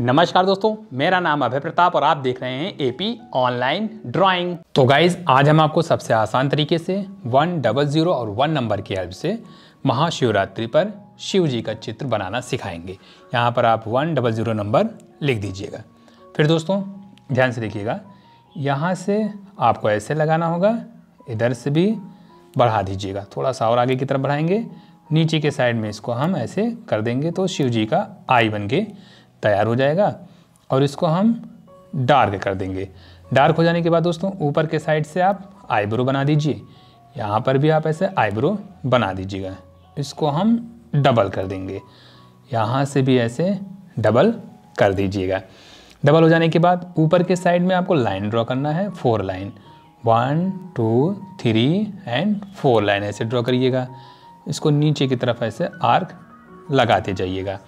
नमस्कार दोस्तों, मेरा नाम अभय प्रताप और आप देख रहे हैं एपी ऑनलाइन ड्राइंग। तो गाइज, आज हम आपको सबसे आसान तरीके से 100 और 1 नंबर की हेल्प से महाशिवरात्रि पर शिव जी का चित्र बनाना सिखाएंगे। यहाँ पर आप 100 नंबर लिख दीजिएगा। फिर दोस्तों ध्यान से देखिएगा, यहाँ से आपको ऐसे लगाना होगा, इधर से भी बढ़ा दीजिएगा, थोड़ा सा और आगे की तरफ बढ़ाएंगे, नीचे के साइड में इसको हम ऐसे कर देंगे तो शिव जी का आई बन के तैयार हो जाएगा। और इसको हम डार्क कर देंगे। डार्क हो जाने के बाद दोस्तों ऊपर के साइड से आप आईब्रो बना दीजिए। यहाँ पर भी आप ऐसे आईब्रो बना दीजिएगा। इसको हम डबल कर देंगे, यहाँ से भी ऐसे डबल कर दीजिएगा। डबल हो जाने के बाद ऊपर के साइड में आपको लाइन ड्रॉ करना है, 4 लाइन, 1 2 3 एंड 4 लाइन ऐसे ड्रॉ करिएगा। इसको नीचे की तरफ ऐसे आर्क लगाते जाइएगा।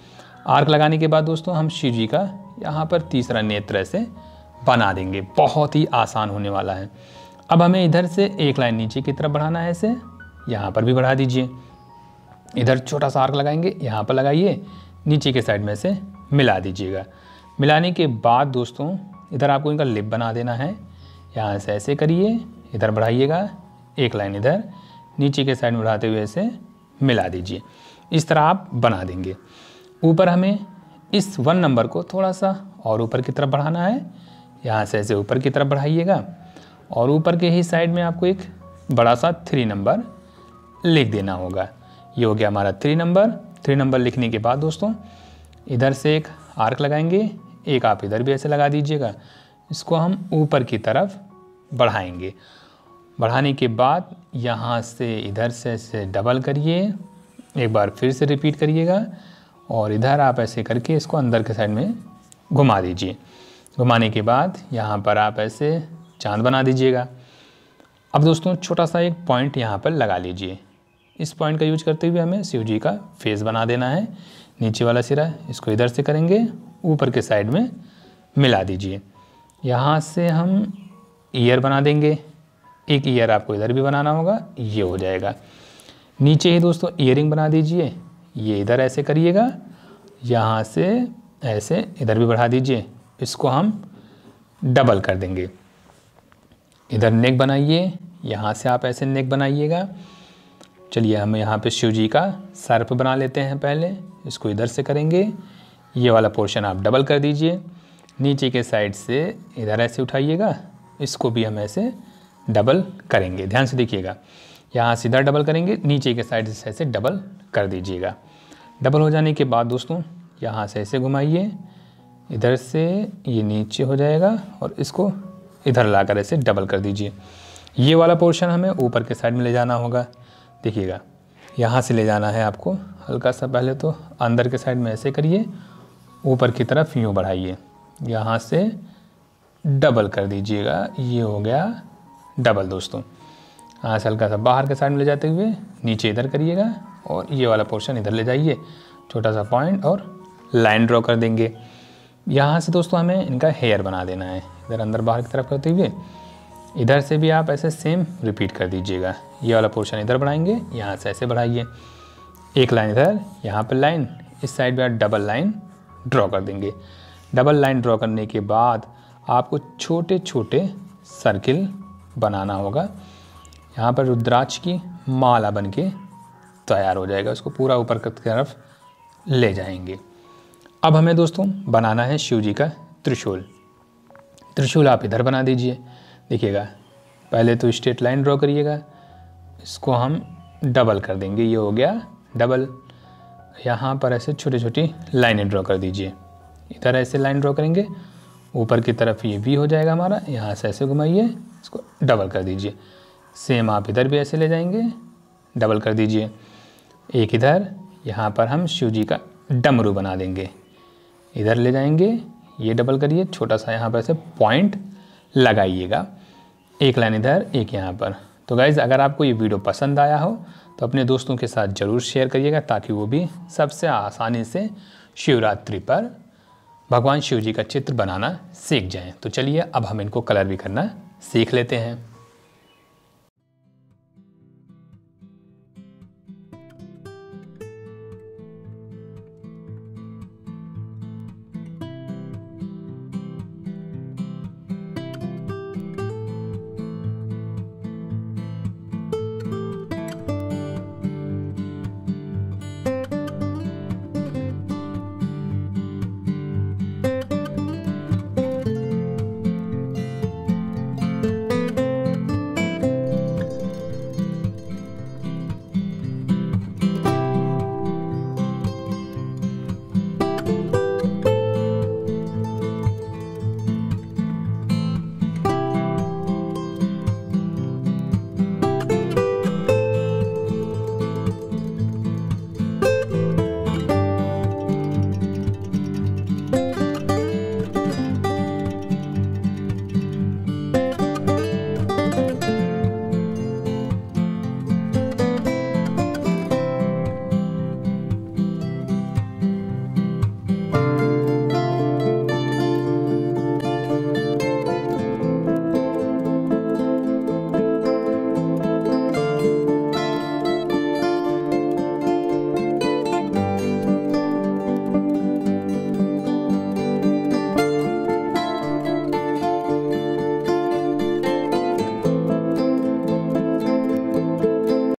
आर्क लगाने के बाद दोस्तों हम शिव जी का यहाँ पर तीसरा नेत्र ऐसे बना देंगे। बहुत ही आसान होने वाला है। अब हमें इधर से 1 लाइन नीचे की तरफ बढ़ाना है, ऐसे यहाँ पर भी बढ़ा दीजिए। इधर छोटा सा आर्क लगाएंगे, यहाँ पर लगाइए, नीचे के साइड में से मिला दीजिएगा। मिलाने के बाद दोस्तों इधर आपको इनका लिप बना देना है। यहाँ से ऐसे करिए, इधर बढ़ाइएगा, 1 लाइन इधर, नीचे के साइड में बढ़ाते हुए ऐसे मिला दीजिए। इस तरह आप बना देंगे। ऊपर हमें इस 1 नंबर को थोड़ा सा और ऊपर की तरफ बढ़ाना है। यहाँ से ऐसे ऊपर की तरफ बढ़ाइएगा और ऊपर के ही साइड में आपको एक बड़ा सा 3 नंबर लिख देना होगा। ये हो गया हमारा 3 नंबर। 3 नंबर लिखने के बाद दोस्तों इधर से एक आर्क लगाएंगे, एक आप इधर भी ऐसे लगा दीजिएगा। इसको हम ऊपर की तरफ बढ़ाएंगे। बढ़ाने के बाद यहाँ से इधर से ऐसे डबल करिए, एक बार फिर से रिपीट करिएगा और इधर आप ऐसे करके इसको अंदर के साइड में घुमा दीजिए। घुमाने के बाद यहाँ पर आप ऐसे चाँद बना दीजिएगा। अब दोस्तों छोटा सा एक पॉइंट यहाँ पर लगा लीजिए। इस पॉइंट का यूज करते हुए हमें शिव जी का फेस बना देना है। नीचे वाला सिरा इसको इधर से करेंगे, ऊपर के साइड में मिला दीजिए। यहाँ से हम ईयर बना देंगे, एक ईयर आपको इधर भी बनाना होगा, ये हो जाएगा। नीचे ही दोस्तों ईयरिंग बना दीजिए, ये इधर ऐसे करिएगा, यहाँ से ऐसे इधर भी बढ़ा दीजिए। इसको हम डबल कर देंगे। इधर नेक बनाइए, यहाँ से आप ऐसे नेक बनाइएगा। चलिए हम यहाँ पे शिव जी का सर्प बना लेते हैं पहले। इसको इधर से करेंगे, ये वाला पोर्शन आप डबल कर दीजिए। नीचे के साइड से इधर ऐसे उठाइएगा, इसको भी हम ऐसे डबल करेंगे। ध्यान से देखिएगा, यहाँ से इधर डबल करेंगे, नीचे के साइड से ऐसे डबल कर दीजिएगा। डबल हो जाने के बाद दोस्तों यहाँ से ऐसे घुमाइए, इधर से ये नीचे हो जाएगा और इसको इधर लाकर ऐसे डबल कर दीजिए। ये वाला पोर्शन हमें ऊपर के साइड में ले जाना होगा। देखिएगा, यहाँ से ले जाना है आपको हल्का सा, पहले तो अंदर के साइड में ऐसे करिए, ऊपर की तरफ यूँ बढ़ाइए, यहाँ से डबल कर दीजिएगा। ये हो गया डबल दोस्तों। यहाँ से हल्का सा बाहर के साइड में ले जाते हुए नीचे इधर करिएगा और ये वाला पोर्शन इधर ले जाइए, छोटा सा पॉइंट और लाइन ड्रॉ कर देंगे। यहाँ से दोस्तों हमें इनका हेयर बना देना है, इधर अंदर बाहर की तरफ करते हुए। इधर से भी आप ऐसे सेम रिपीट कर दीजिएगा। ये वाला पोर्शन इधर बढ़ाएंगे, यहाँ से ऐसे बढ़ाइए, 1 लाइन इधर, यहाँ पर लाइन, इस साइड पर डबल लाइन ड्रॉ कर देंगे। डबल लाइन ड्रॉ करने के बाद आपको छोटे छोटे सर्किल बनाना होगा। यहाँ पर रुद्राक्ष की माला बन के तैयार हो जाएगा। उसको पूरा ऊपर की तरफ ले जाएंगे। अब हमें दोस्तों बनाना है शिव जी का त्रिशूल। त्रिशूल आप इधर बना दीजिए। देखिएगा, पहले तो स्ट्रेट लाइन ड्रॉ करिएगा, इसको हम डबल कर देंगे। ये हो गया डबल। यहाँ पर ऐसे छोटी छोटी लाइनें ड्रॉ कर दीजिए। इधर ऐसे लाइन ड्रॉ करेंगे, ऊपर की तरफ ये भी हो जाएगा हमारा। यहाँ से ऐसे घुमाइए, इसको डबल कर दीजिए। सेम आप इधर भी ऐसे ले जाएंगे, डबल कर दीजिए। एक इधर, यहाँ पर हम शिव जी का डमरू बना देंगे, इधर ले जाएंगे, ये डबल करिए, छोटा सा यहाँ पर ऐसे पॉइंट लगाइएगा। 1 लाइन इधर, 1 यहाँ पर। तो गाइज़, अगर आपको ये वीडियो पसंद आया हो तो अपने दोस्तों के साथ ज़रूर शेयर करिएगा, ताकि वो भी सबसे आसानी से शिवरात्रि पर भगवान शिव जी का चित्र बनाना सीख जाएँ। तो चलिए अब हम इनको कलर भी करना सीख लेते हैं।